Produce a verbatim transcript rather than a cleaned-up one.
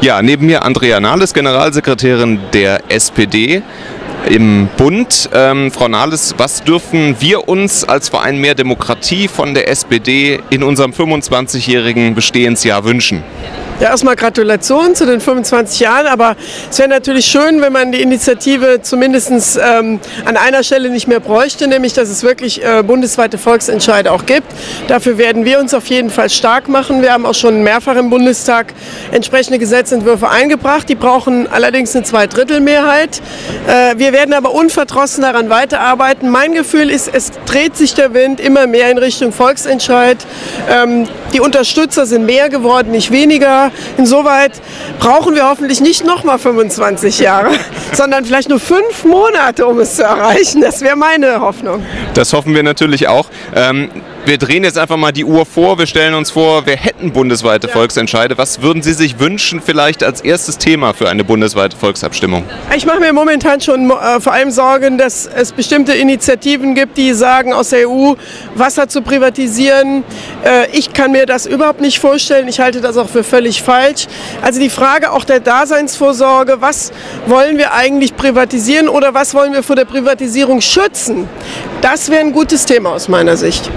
Ja, neben mir Andrea Nahles, Generalsekretärin der S P D im Bund. Ähm, Frau Nahles, was dürfen wir uns als Verein Mehr Demokratie von der S P D in unserem fünfundzwanzigjährigen Bestehensjahr wünschen? Ja, erstmal Gratulation zu den fünfundzwanzig Jahren, aber es wäre natürlich schön, wenn man die Initiative zumindest ähm, an einer Stelle nicht mehr bräuchte, nämlich dass es wirklich äh, bundesweite Volksentscheide auch gibt. Dafür werden wir uns auf jeden Fall stark machen. Wir haben auch schon mehrfach im Bundestag entsprechende Gesetzentwürfe eingebracht. Die brauchen allerdings eine Zweidrittelmehrheit. Äh, wir werden aber unverdrossen daran weiterarbeiten. Mein Gefühl ist, es dreht sich der Wind immer mehr in Richtung Volksentscheid. Ähm, die Unterstützer sind mehr geworden, nicht weniger. Insoweit brauchen wir hoffentlich nicht nochmal fünfundzwanzig Jahre, sondern vielleicht nur fünf Monate, um es zu erreichen. Das wäre meine Hoffnung. Das hoffen wir natürlich auch. Ähm, wir drehen jetzt einfach mal die Uhr vor. Wir stellen uns vor, wir hätten bundesweite ja. Volksentscheide. Was würden Sie sich wünschen vielleicht als erstes Thema für eine bundesweite Volksabstimmung? Ich mache mir momentan schon äh, vor allem Sorgen, dass es bestimmte Initiativen gibt, die sagen, aus der E U Wasser zu privatisieren. Äh, ich kann mir das überhaupt nicht vorstellen. Ich halte das auch für völlig falsch. Also die Frage auch der Daseinsvorsorge, was wollen wir eigentlich privatisieren oder was wollen wir vor der Privatisierung schützen? Das wäre ein gutes Thema aus meiner Sicht.